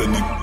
the nigga.